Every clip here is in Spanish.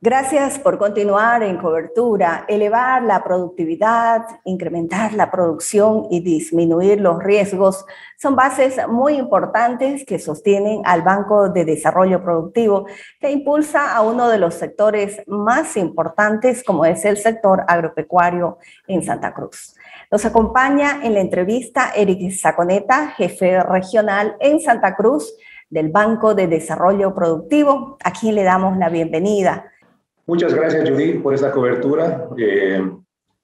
Gracias por continuar en cobertura, elevar la productividad, incrementar la producción y disminuir los riesgos son bases muy importantes que sostienen al Banco de Desarrollo Productivo, que impulsa a uno de los sectores más importantes como es el sector agropecuario en Santa Cruz. Nos acompaña en la entrevista Erick Zaconeta, jefe regional en Santa Cruz del Banco de Desarrollo Productivo, a quien le damos la bienvenida. Muchas gracias, Judith, por esta cobertura.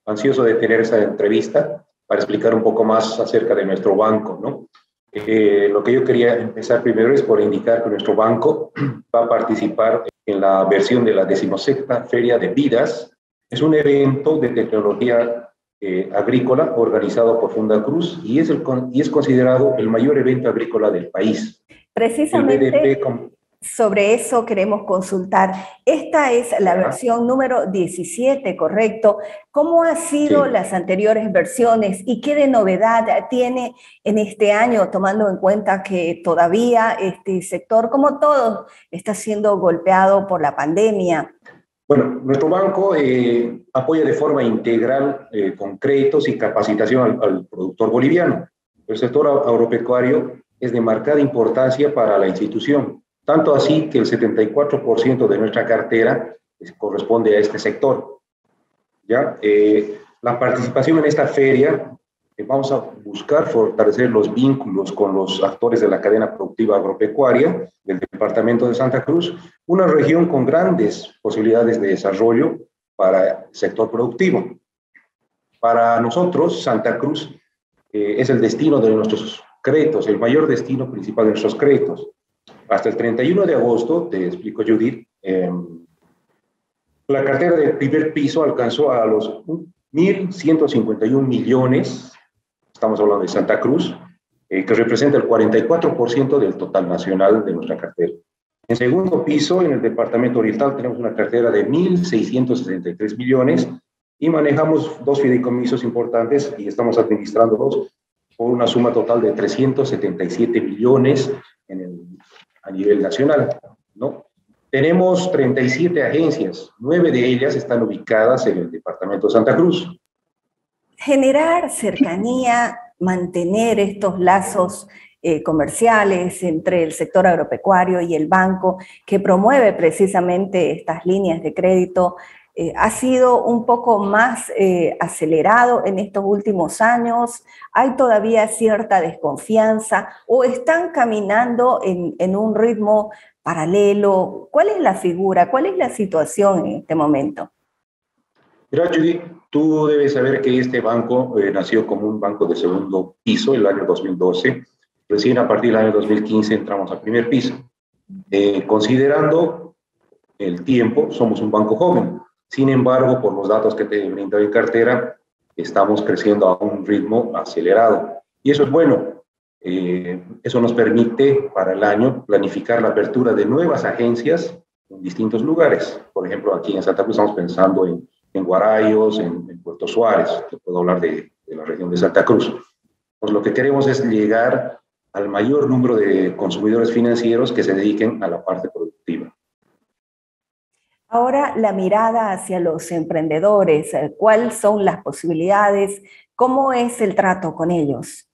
Ansioso de tener esta entrevista para explicar un poco más acerca de nuestro banco, ¿no? Lo que yo quería empezar primero es por indicar que nuestro banco va a participar en la versión de la 16ª Feria de Vidas. Es un evento de tecnología agrícola organizado por Fundacruz y es considerado el mayor evento agrícola del país. Precisamente sobre eso queremos consultar. Esta es la versión número 17, ¿correcto? ¿Cómo han sido las anteriores versiones y qué de novedad tiene en este año, tomando en cuenta que todavía este sector, como todos, está siendo golpeado por la pandemia? Bueno, nuestro banco apoya de forma integral con créditos y capacitación al productor boliviano. El sector agropecuario es de marcada importancia para la institución. Tanto así que el 74% de nuestra cartera corresponde a este sector. ¿Ya? La participación en esta feria, vamos a buscar fortalecer los vínculos con los actores de la cadena productiva agropecuaria del departamento de Santa Cruz, una región con grandes posibilidades de desarrollo para el sector productivo. Para nosotros, Santa Cruz es el destino de nuestros créditos, el mayor destino principal de nuestros créditos. Hasta el 31 de agosto, te explico, Judith, la cartera del primer piso alcanzó a los 1.151 millones, estamos hablando de Santa Cruz, que representa el 44% del total nacional de nuestra cartera. En segundo piso, en el departamento oriental, tenemos una cartera de 1.663 millones y manejamos dos fideicomisos importantes y estamos administrándolos por una suma total de 377 millones a nivel nacional, ¿no? Tenemos 37 agencias, 9 de ellas están ubicadas en el departamento de Santa Cruz. Generar cercanía, mantener estos lazos comerciales entre el sector agropecuario y el banco que promueve precisamente estas líneas de crédito, ha sido un poco más acelerado en estos últimos años. ¿Hay todavía cierta desconfianza o están caminando en un ritmo paralelo? ¿Cuál es la figura? ¿Cuál es la situación en este momento? Mira, Judith, tú debes saber que este banco nació como un banco de segundo piso el año 2012. Recién a partir del año 2015 entramos al primer piso. Considerando el tiempo, somos un banco joven. Sin embargo, por los datos que te brinda mi cartera, estamos creciendo a un ritmo acelerado. Y eso es bueno. Eso nos permite para el año planificar la apertura de nuevas agencias en distintos lugares. Por ejemplo, aquí en Santa Cruz estamos pensando en Guarayos, en Puerto Suárez. Te puedo hablar de la región de Santa Cruz. Pues lo que queremos es llegar al mayor número de consumidores financieros que se dediquen a la parte productiva. Ahora la mirada hacia los emprendedores, ¿cuáles son las posibilidades? ¿Cómo es el trato con ellos?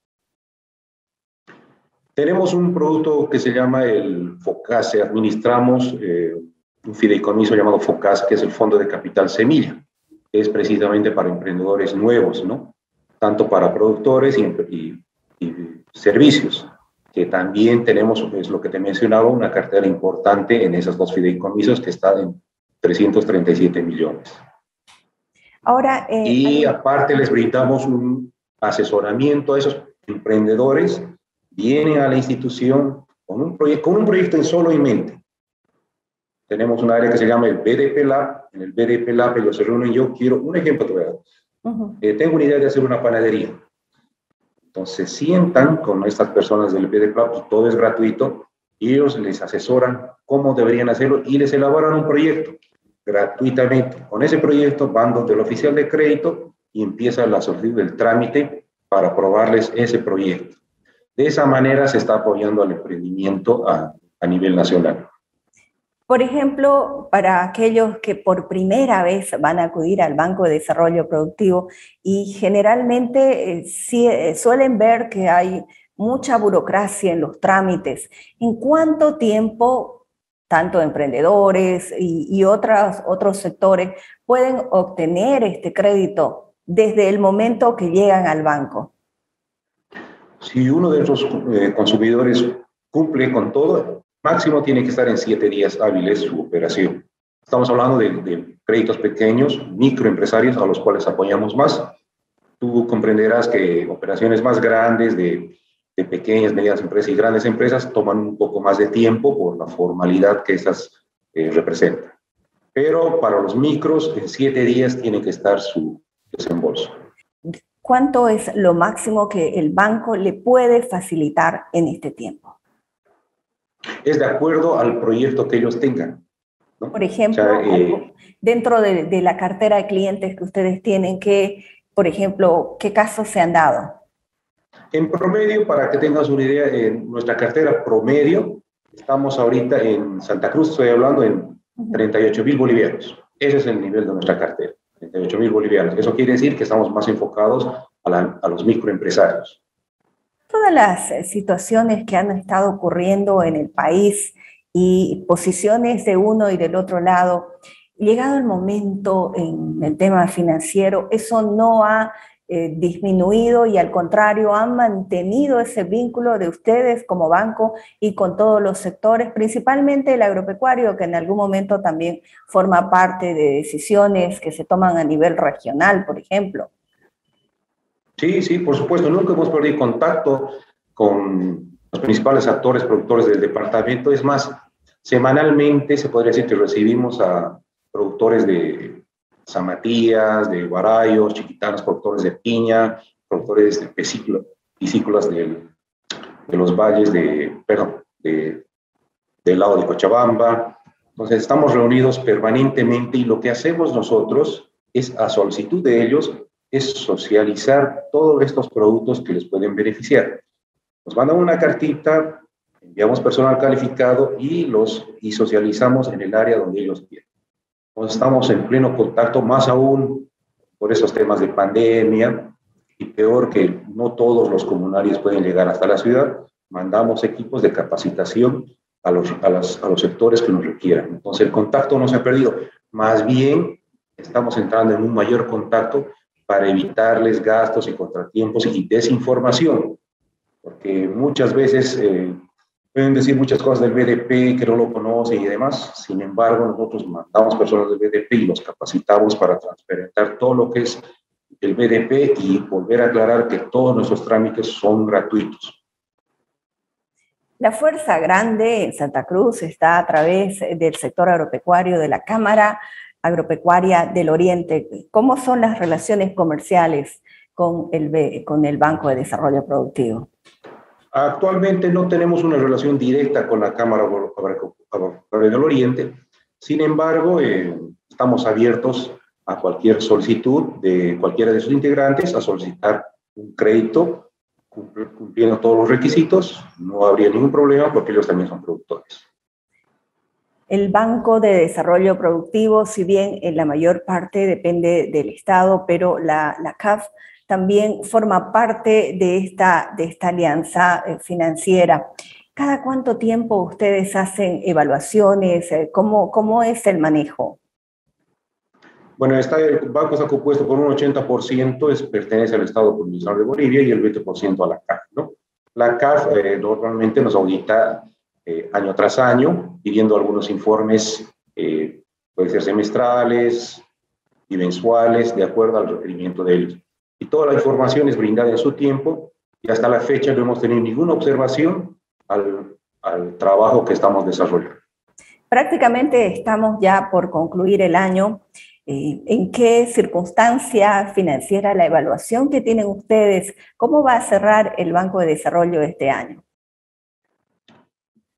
Tenemos un producto que se llama el Focas, administramos un fideicomiso llamado Focas, que es el Fondo de Capital Semilla, que es precisamente para emprendedores nuevos, ¿no? Tanto para productores y servicios, que también tenemos, es lo que te mencionaba, una cartera importante en esos dos fideicomisos que están en 337 millones. Ahora, y aparte les brindamos un asesoramiento a esos emprendedores. Vienen a la institución con un proyecto en solo en mente. Tenemos un área que se llama el BDP Lab. En el BDP Lab ellos se reúnen. Yo quiero un ejemplo que veamos. Tengo una idea de hacer una panadería. Entonces sientan con estas personas del BDP Lab y todo es gratuito. Y ellos les asesoran cómo deberían hacerlo y les elaboran un proyecto gratuitamente. Con ese proyecto van donde el oficial de crédito y empieza la solicitud del trámite para aprobarles ese proyecto. De esa manera se está apoyando al emprendimiento a nivel nacional. Por ejemplo, para aquellos que por primera vez van a acudir al Banco de Desarrollo Productivo y generalmente suelen ver que hay mucha burocracia en los trámites. ¿En cuánto tiempo tanto emprendedores y otros sectores pueden obtener este crédito desde el momento que llegan al banco? Si uno de los consumidores cumple con todo, máximo tiene que estar en 7 días hábiles su operación. Estamos hablando de créditos pequeños, microempresarios, a los cuales apoyamos más. Tú comprenderás que operaciones más grandes de pequeñas, medianas empresas y grandes empresas toman un poco más de tiempo por la formalidad que esas representan. Pero para los micros, en 7 días tiene que estar su desembolso. ¿Cuánto es lo máximo que el banco le puede facilitar en este tiempo? Es de acuerdo al proyecto que ellos tengan, ¿no? Por ejemplo, dentro de la cartera de clientes que ustedes tienen, por ejemplo, ¿qué casos se han dado? En promedio, para que tengas una idea, en nuestra cartera promedio, estamos ahorita en Santa Cruz, estoy hablando en 38,000 bolivianos. Ese es el nivel de nuestra cartera, 38,000 bolivianos. Eso quiere decir que estamos más enfocados a los microempresarios. Todas las situaciones que han estado ocurriendo en el país y posiciones de uno y del otro lado, llegado el momento en el tema financiero, eso no ha disminuido y al contrario han mantenido ese vínculo de ustedes como banco y con todos los sectores, principalmente el agropecuario, que en algún momento también forma parte de decisiones que se toman a nivel regional, por ejemplo. Sí, por supuesto, nunca hemos perdido contacto con los principales actores productores del departamento. Es más, semanalmente se podría decir que recibimos a productores de San Matías, de Guarayos, Chiquitanos, productores de piña, productores de piscícolas de los valles del lado de Cochabamba. Entonces, estamos reunidos permanentemente y lo que hacemos nosotros es, a solicitud de ellos, es socializar todos estos productos que les pueden beneficiar. Nos mandan una cartita, enviamos personal calificado y socializamos en el área donde ellos quieren. Entonces estamos en pleno contacto, más aún por esos temas de pandemia, y peor que no todos los comunarios pueden llegar hasta la ciudad, mandamos equipos de capacitación a los sectores que nos requieran. Entonces el contacto no se ha perdido, más bien estamos entrando en un mayor contacto para evitarles gastos y contratiempos y desinformación, porque muchas veces pueden decir muchas cosas del BDP que no lo conocen y demás. Sin embargo, nosotros mandamos personas del BDP y los capacitamos para transparentar todo lo que es el BDP y volver a aclarar que todos nuestros trámites son gratuitos. La fuerza grande en Santa Cruz está a través del sector agropecuario de la Cámara Agropecuaria del Oriente. ¿Cómo son las relaciones comerciales con el Banco de Desarrollo Productivo? Actualmente no tenemos una relación directa con la Cámara Agropecuaria del Oriente. Sin embargo, estamos abiertos a cualquier solicitud de cualquiera de sus integrantes a solicitar un crédito cumpliendo todos los requisitos. No habría ningún problema porque ellos también son productores. El Banco de Desarrollo Productivo, si bien en la mayor parte depende del Estado, pero la CAF también forma parte de esta alianza financiera. ¿Cada cuánto tiempo ustedes hacen evaluaciones? ¿Cómo es el manejo? Bueno, el banco está compuesto por un 80%, pertenece al Estado Provincial de Bolivia y el 20% a la CAF, ¿no? La CAF normalmente nos audita año tras año, pidiendo algunos informes, puede ser semestrales y mensuales, de acuerdo al requerimiento de ellos. Y toda la información es brindada en su tiempo, y hasta la fecha no hemos tenido ninguna observación al trabajo que estamos desarrollando. Prácticamente estamos ya por concluir el año. ¿En qué circunstancia financiera la evaluación que tienen ustedes? ¿Cómo va a cerrar el Banco de Desarrollo este año?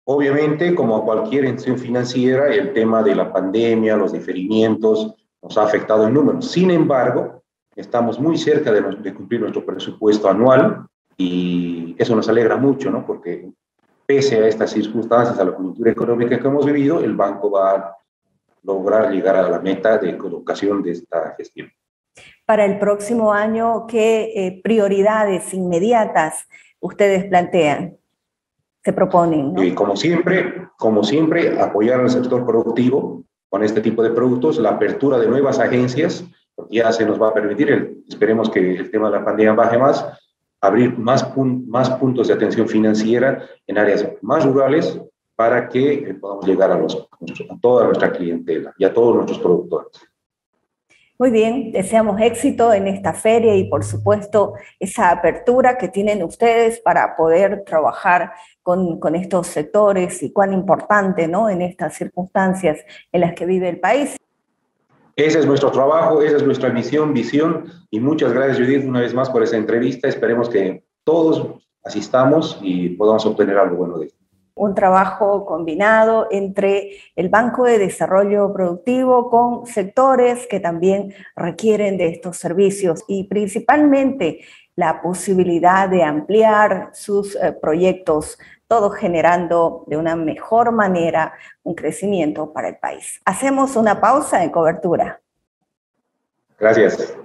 Obviamente, como cualquier institución financiera, el tema de la pandemia, los diferimientos, nos ha afectado en números. Sin embargo, estamos muy cerca de cumplir nuestro presupuesto anual y eso nos alegra mucho, ¿no? Porque pese a estas circunstancias, a la coyuntura económica que hemos vivido, el banco va a lograr llegar a la meta de colocación de esta gestión. Para el próximo año, ¿qué prioridades inmediatas ustedes plantean? Se proponen, ¿no? Como siempre, apoyar al sector productivo con este tipo de productos, la apertura de nuevas agencias, porque ya se nos va a permitir, esperemos que el tema de la pandemia baje más, abrir más puntos de atención financiera en áreas más rurales para que podamos llegar a toda nuestra clientela y a todos nuestros productores. Muy bien, deseamos éxito en esta feria y por supuesto esa apertura que tienen ustedes para poder trabajar con estos sectores y cuán importante, ¿no?, en estas circunstancias en las que vive el país. Ese es nuestro trabajo, esa es nuestra misión, visión, y muchas gracias, Judith, una vez más por esa entrevista. Esperemos que todos asistamos y podamos obtener algo bueno de esto. Un trabajo combinado entre el Banco de Desarrollo Productivo con sectores que también requieren de estos servicios y principalmente la posibilidad de ampliar sus proyectos, todo generando de una mejor manera un crecimiento para el país. Hacemos una pausa en cobertura. Gracias.